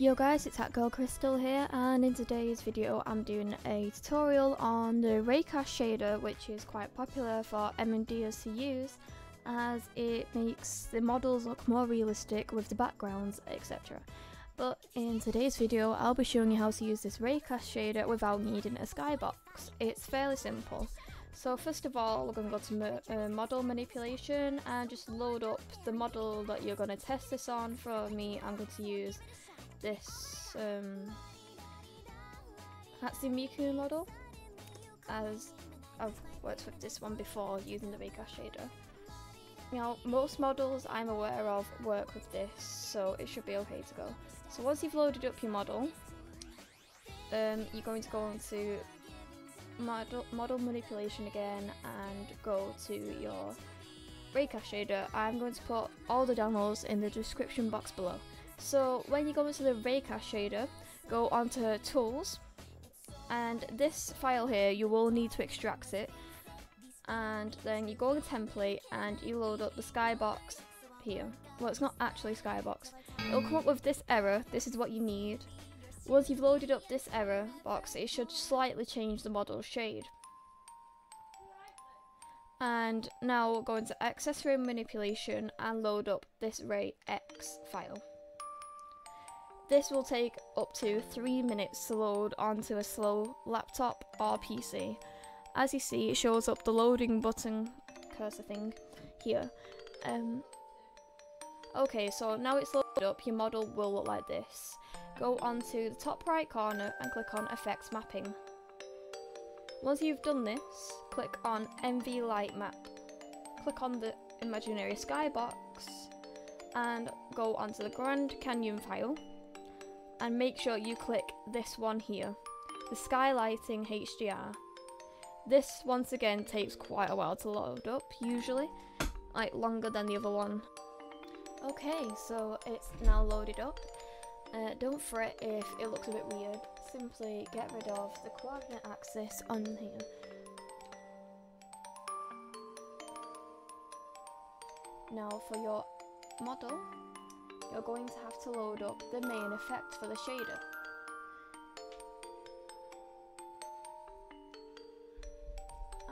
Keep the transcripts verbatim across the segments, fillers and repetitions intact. Yo guys, it's HatGirlCrystal here, and in today's video I'm doing a tutorial on the Raycast shader, which is quite popular for M M Ders to use as it makes the models look more realistic with the backgrounds, et cetera. But in today's video I'll be showing you how to use this Raycast shader without needing a skybox. It's fairly simple. So first of all, we're going to go to uh, model manipulation and just load up the model that you're going to test this on. For me, I'm going to use this um, Hatsumiku model, as I've worked with this one before using the Raycast shader. Now, most models I'm aware of work with this, so it should be okay to go. So once you've loaded up your model, um, you're going to go on to Model, model manipulation again and go to your Raycast shader. I'm going to put all the downloads in the description box below. So when you go into the Raycast shader, go onto tools, and this file here you will need to extract it, and then you go to template and you load up the skybox here. Well, it's not actually skybox, it'll come up with this error. This is what you need. Once you've loaded up this error box, it should slightly change the model shade. And now we'll go into accessory manipulation and load up this Ray X file. This will take up to three minutes to load onto a slow laptop or P C. As you see, it shows up the loading button cursor thing here. Um, okay, so now it's loaded up, your model will look like this. Go on to the top right corner and click on Effects Mapping. Once you've done this, click on M V light map. Click on the imaginary skybox and go onto the Grand Canyon file and make sure you click this one here, the Skylighting H D R. This once again takes quite a while to load up, usually, like longer than the other one. Okay, so it's now loaded up. Uh, don't fret if it looks a bit weird, simply get rid of the coordinate axis on here. Now for your model, you're going to have to load up the main effect for the shader.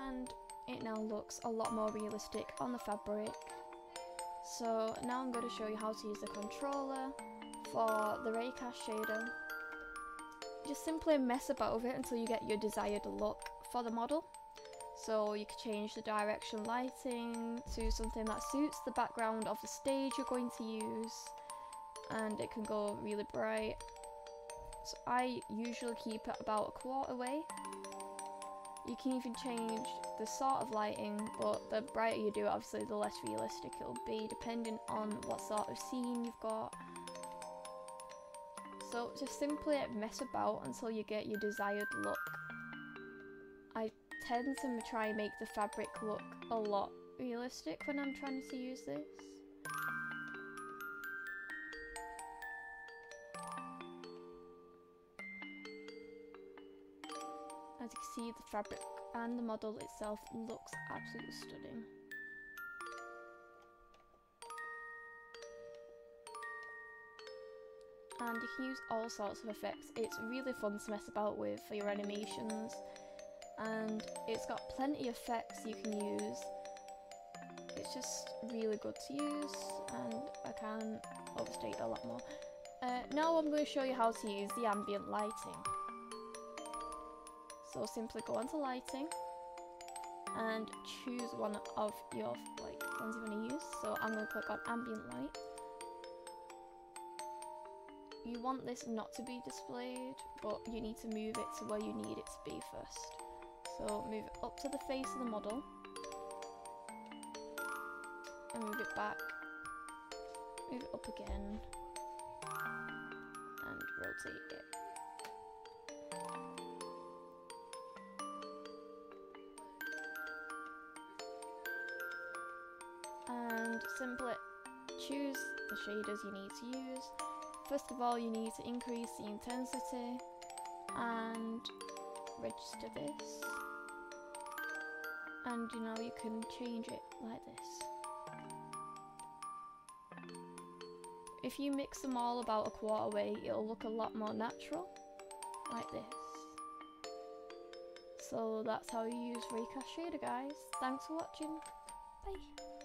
And it now looks a lot more realistic on the fabric. So now I'm going to show you how to use the controller for the Raycast shader. Just simply mess about with it until you get your desired look for the model. So you can change the direction lighting to something that suits the background of the stage you're going to use, and it can go really bright. So I usually keep it about a quarter way. You can even change the sort of lighting, but the brighter you do it, obviously the less realistic it will be, depending on what sort of scene you've got. So just simply mess about until you get your desired look. I tend to try and make the fabric look a lot realistic when I'm trying to use this. As you can see, the fabric and the model itself looks absolutely stunning. And you can use all sorts of effects. It's really fun to mess about with for your animations, and it's got plenty of effects you can use. It's just really good to use, and I can overstate a lot more. Uh, now I'm going to show you how to use the ambient lighting. So simply go onto lighting and choose one of your like ones you want to use. So I'm going to click on ambient light. You want this not to be displayed, but you need to move it to where you need it to be first. So move it up to the face of the model and move it back, move it up again and rotate it. And simply choose the shaders you need to use. First of all, you need to increase the intensity and register this, and you know, you can change it like this. if you mix them all about a quarter way, it'll look a lot more natural, like this. So that's how you use Raycast Shader, guys. Thanks for watching. Bye.